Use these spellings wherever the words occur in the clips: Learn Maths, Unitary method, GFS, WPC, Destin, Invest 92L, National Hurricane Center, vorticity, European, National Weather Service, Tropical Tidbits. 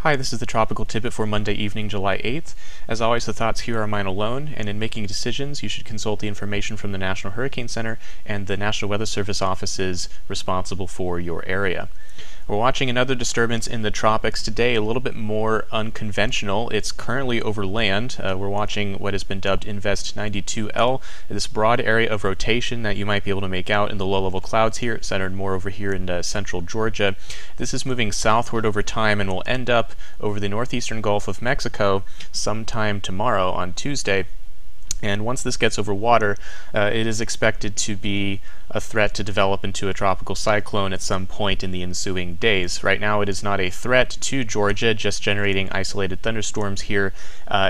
Hi, this is the Tropical Tidbit for Monday evening, July 8th. As always, the thoughts here are mine alone, and in making decisions, you should consult the information from the National Hurricane Center and the National Weather Service offices responsible for your area. We're watching another disturbance in the tropics today, a little bit more unconventional. It's currently over land. We're watching what has been dubbed Invest 92L, this broad area of rotation that you might be able to make out in the low-level clouds here, centered more over here in central Georgia. This is moving southward over time and will end up over the northeastern Gulf of Mexico sometime tomorrow on Tuesday. And once this gets over water, it is expected to be a threat to develop into a tropical cyclone at some point in the ensuing days. Right now it is not a threat to Georgia, just generating isolated thunderstorms here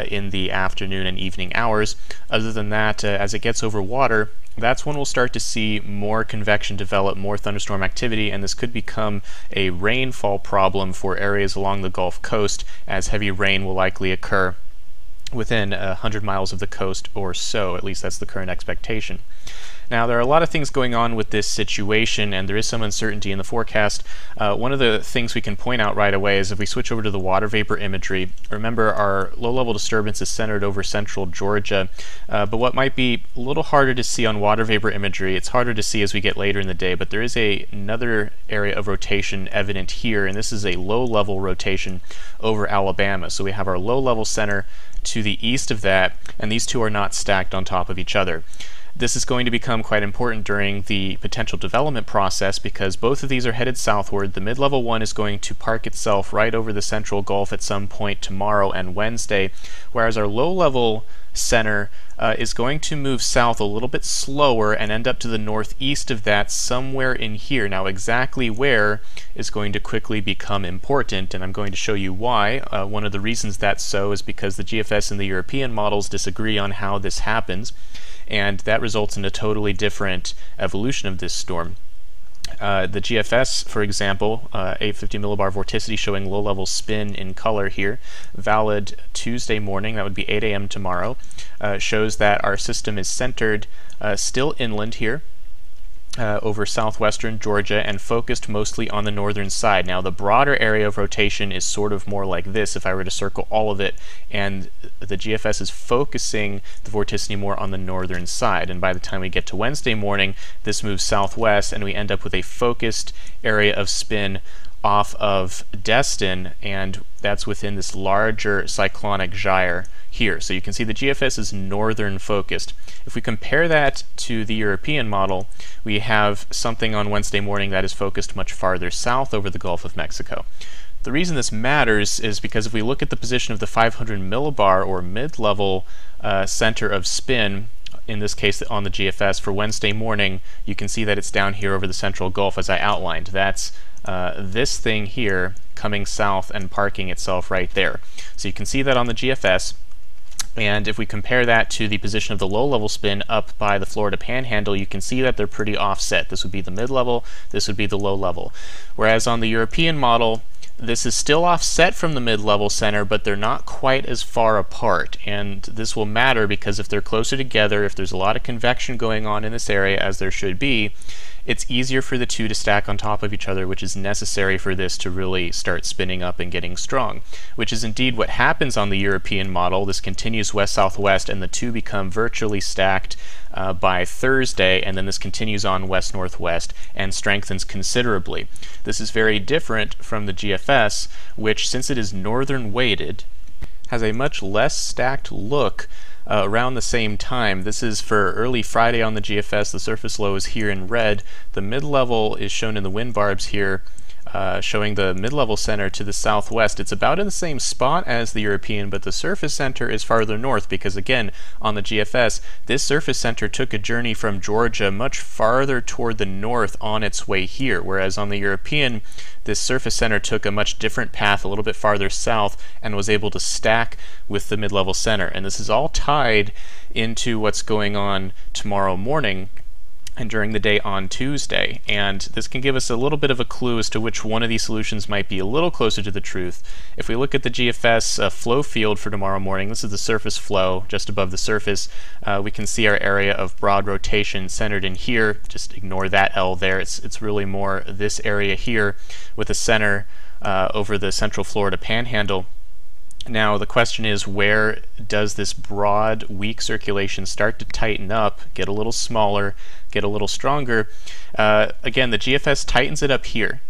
in the afternoon and evening hours. Other than that, as it gets over water, that's when we'll start to see more convection develop, more thunderstorm activity, and this could become a rainfall problem for areas along the Gulf Coast, as heavy rain will likely occur within 100 miles of the coast or so. At least that's the current expectation. Now, there are a lot of things going on with this situation, and there is some uncertainty in the forecast. One of the things we can point out right away is if we switch over to the water vapor imagery. Remember, our low-level disturbance is centered over central Georgia, but what might be a little harder to see on water vapor imagery, it's harder to see as we get later in the day, but there is another area of rotation evident here, and this is a low-level rotation over Alabama. So we have our low-level center to the east of that, and these two are not stacked on top of each other. This is going to become quite important during the potential development process because both of these are headed southward. The mid-level one is going to park itself right over the central Gulf at some point tomorrow and Wednesday, whereas our low-level center is going to move south a little bit slower and end up to the northeast of that somewhere in here. Now, exactly where is going to quickly become important, and I'm going to show you why. One of the reasons that's so is because the GFS and the European models disagree on how this happens, and that results in a totally different evolution of this storm. The GFS, for example, 850 millibar vorticity showing low-level spin in color here, valid Tuesday morning, that would be 8 a.m. tomorrow, shows that our system is centered still inland here, over southwestern Georgia, and focused mostly on the northern side. Now, the broader area of rotation is sort of more like this if I were to circle all of it, and the GFS is focusing the vorticity more on the northern side, and by the time we get to Wednesday morning, this moves southwest and we end up with a focused area of spin off of Destin, and that's within this larger cyclonic gyre here. So you can see the GFS is northern focused. If we compare that to the European model, we have something on Wednesday morning that is focused much farther south over the Gulf of Mexico. The reason this matters is because if we look at the position of the 500 millibar or mid-level center of spin, in this case on the GFS for Wednesday morning, you can see that it's down here over the central Gulf as I outlined. That's this thing here coming south and parking itself right there. So you can see that on the GFS, and if we compare that to the position of the low-level spin up by the Florida Panhandle, you can see that they're pretty offset. This would be the mid-level, this would be the low-level. Whereas on the European model, this is still offset from the mid-level center, but they're not quite as far apart, and this will matter because if they're closer together, if there's a lot of convection going on in this area, as there should be, it's easier for the two to stack on top of each other, which is necessary for this to really start spinning up and getting strong, which is indeed what happens on the European model. This continues west-southwest, and the two become virtually stacked by Thursday, and then this continues on west-northwest and strengthens considerably. This is very different from the GFS, which, since it is northern-weighted, has a much less stacked look around the same time. This is for early Friday on the GFS. The surface low is here in red. The mid-level is shown in the wind barbs here, showing the mid-level center to the southwest. It's about in the same spot as the European, but the surface center is farther north because, again, on the GFS, this surface center took a journey from Georgia much farther toward the north on its way here, whereas on the European, this surface center took a much different path a little bit farther south and was able to stack with the mid-level center. And this is all tied into what's going on tomorrow morning and during the day on Tuesday, and this can give us a little bit of a clue as to which one of these solutions might be a little closer to the truth. If we look at the GFS flow field for tomorrow morning, this is the surface flow just above the surface. We can see our area of broad rotation centered in here. Just ignore that L there. It's really more this area here with a center over the Central Florida Panhandle. Now the question is, where does this broad, weak circulation start to tighten up, get a little smaller, get a little stronger? Again, the GFS tightens it up here.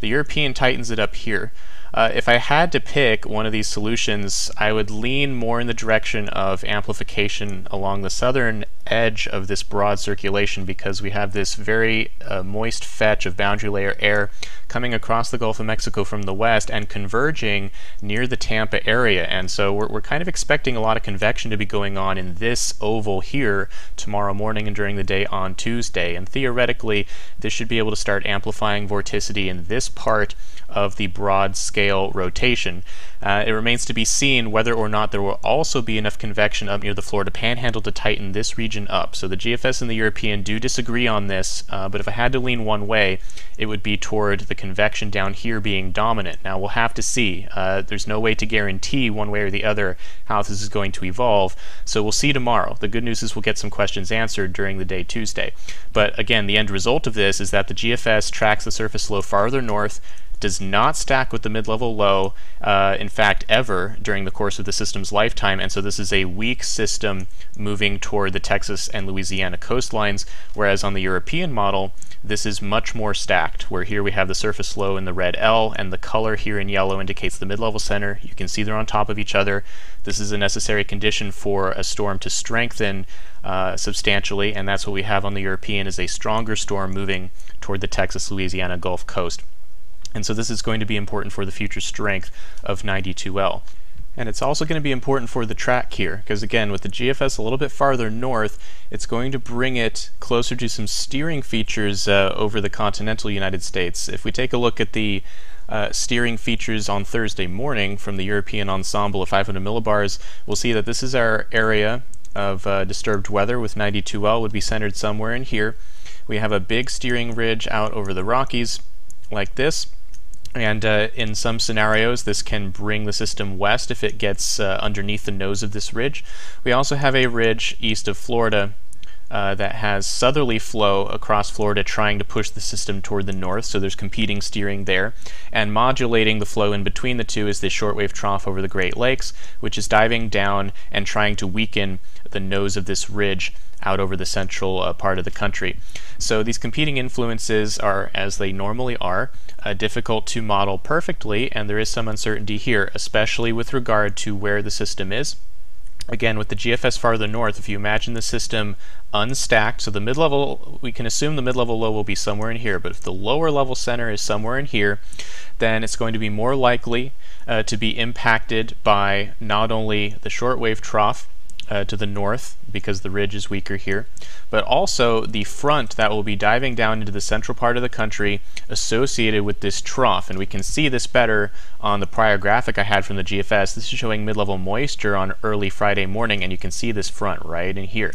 The European tightens it up here. If I had to pick one of these solutions, I would lean more in the direction of amplification along the southern edge of this broad circulation, because we have this very moist fetch of boundary layer air coming across the Gulf of Mexico from the west and converging near the Tampa area. And so we're kind of expecting a lot of convection to be going on in this oval here tomorrow morning and during the day on Tuesday. And theoretically, this should be able to start amplifying vorticity in this part of the broad scale rotation. It remains to be seen whether or not there will also be enough convection up near the Florida Panhandle to tighten this region up. So the GFS and the European do disagree on this, but if I had to lean one way, it would be toward the convection down here being dominant. Now we'll have to see. There's no way to guarantee one way or the other how this is going to evolve, so we'll see tomorrow. The good news is we'll get some questions answered during the day Tuesday. But again, the end result of this is that the GFS tracks the surface low farther north, does not stack with the mid-level low, in fact, ever during the course of the system's lifetime. And so this is a weak system moving toward the Texas and Louisiana coastlines, whereas on the European model, this is much more stacked, where here we have the surface low in the red L, and the color here in yellow indicates the mid-level center. You can see they're on top of each other. This is a necessary condition for a storm to strengthen substantially, and that's what we have on the European, is a stronger storm moving toward the Texas-Louisiana Gulf Coast. And so this is going to be important for the future strength of 92L. And it's also going to be important for the track here, because again, with the GFS a little bit farther north, it's going to bring it closer to some steering features over the continental United States. If we take a look at the steering features on Thursday morning from the European ensemble of 500 millibars, we'll see that this is our area of disturbed weather with 92L would be centered somewhere in here. We have a big steering ridge out over the Rockies like this. And in some scenarios, this can bring the system west if it gets underneath the nose of this ridge. We also have a ridge east of Florida that has southerly flow across Florida trying to push the system toward the north, so there's competing steering there. And modulating the flow in between the two is this shortwave trough over the Great Lakes, which is diving down and trying to weaken the nose of this ridge out over the central part of the country. So these competing influences are, as they normally are, difficult to model perfectly, and there is some uncertainty here, especially with regard to where the system is. Again, with the GFS farther north, if you imagine the system unstacked, so the mid-level, we can assume the mid-level low will be somewhere in here, but if the lower level center is somewhere in here, then it's going to be more likely to be impacted by not only the shortwave trough to the north, because the ridge is weaker here, but also the front that will be diving down into the central part of the country associated with this trough. And we can see this better on the prior graphic I had from the GFS. This is showing mid-level moisture on early Friday morning, and you can see this front right in here.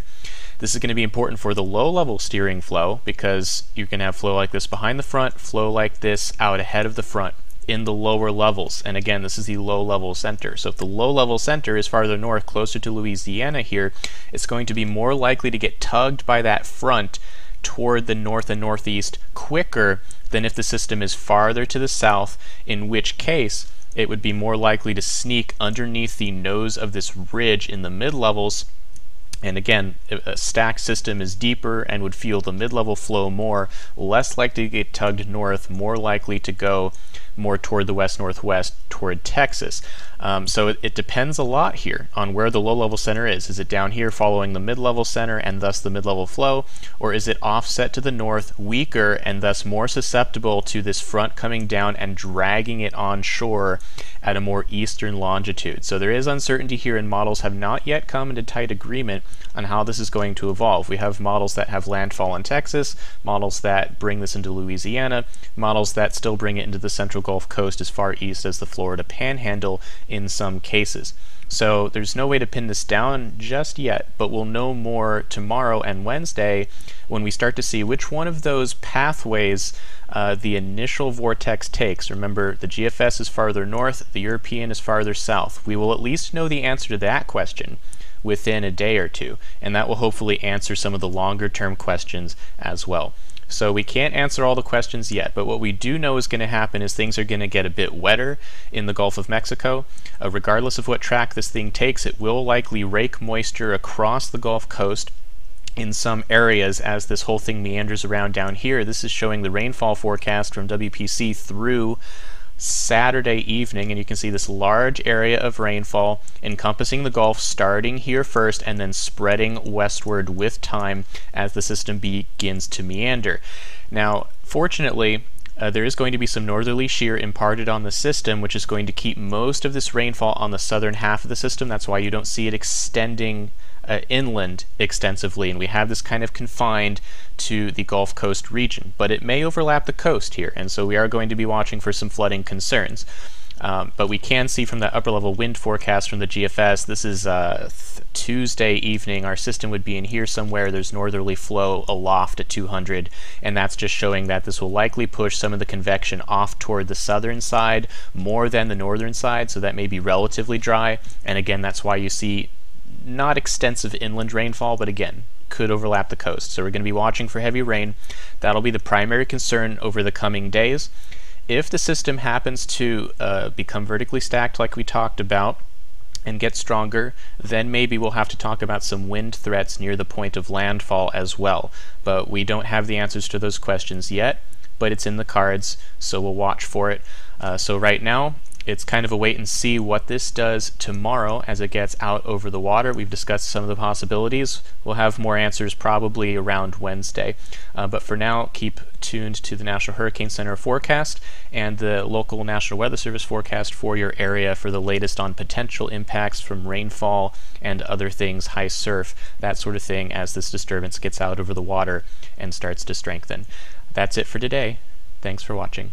This is going to be important for the low-level steering flow, because you can have flow like this behind the front, flow like this out ahead of the front in the lower levels. And again, this is the low-level center. So if the low-level center is farther north, closer to Louisiana here, it's going to be more likely to get tugged by that front toward the north and northeast quicker than if the system is farther to the south, in which case it would be more likely to sneak underneath the nose of this ridge in the mid-levels. And again, a stacked system is deeper and would feel the mid-level flow more, less likely to get tugged north, more likely to go more toward the west-northwest, toward Texas. So it depends a lot here on where the low-level center is. Is it down here following the mid-level center and thus the mid-level flow, or is it offset to the north, weaker, and thus more susceptible to this front coming down and dragging it onshore at a more eastern longitude? So there is uncertainty here, and models have not yet come into tight agreement on how this is going to evolve. We have models that have landfall in Texas, models that bring this into Louisiana, models that still bring it into the central Gulf Coast as far east as the Florida Panhandle in some cases. So there's no way to pin this down just yet, but we'll know more tomorrow and Wednesday when we start to see which one of those pathways the initial vortex takes. Remember, the GFS is farther north, the European is farther south. We will at least know the answer to that question within a day or two, and that will hopefully answer some of the longer term questions as well. So we can't answer all the questions yet, but what we do know is going to happen is things are going to get a bit wetter in the Gulf of Mexico. Regardless of what track this thing takes, it will likely rake moisture across the Gulf Coast in some areas as this whole thing meanders around down here. This is showing the rainfall forecast from WPC through Saturday evening, and you can see this large area of rainfall encompassing the Gulf, starting here first and then spreading westward with time as the system begins to meander. Now, fortunately, there is going to be some northerly shear imparted on the system, which is going to keep most of this rainfall on the southern half of the system. That's why you don't see it extending inland extensively, and we have this kind of confined to the Gulf Coast region, but it may overlap the coast here, and so we are going to be watching for some flooding concerns. But we can see from the upper level wind forecast from the GFS, this is Tuesday evening, our system would be in here somewhere. There's northerly flow aloft at 200, and that's just showing that this will likely push some of the convection off toward the southern side more than the northern side, so that may be relatively dry. And again, that's why you see not extensive inland rainfall, but again, could overlap the coast. So we're going to be watching for heavy rain. That'll be the primary concern over the coming days. If the system happens to become vertically stacked like we talked about and get stronger, then maybe we'll have to talk about some wind threats near the point of landfall as well. But we don't have the answers to those questions yet, but it's in the cards, so we'll watch for it. So right now, it's kind of a wait and see what this does tomorrow as it gets out over the water. We've discussed some of the possibilities. We'll have more answers probably around Wednesday. But for now, keep tuned to the National Hurricane Center forecast and the local National Weather Service forecast for your area for the latest on potential impacts from rainfall and other things, high surf, that sort of thing, as this disturbance gets out over the water and starts to strengthen. That's it for today. Thanks for watching.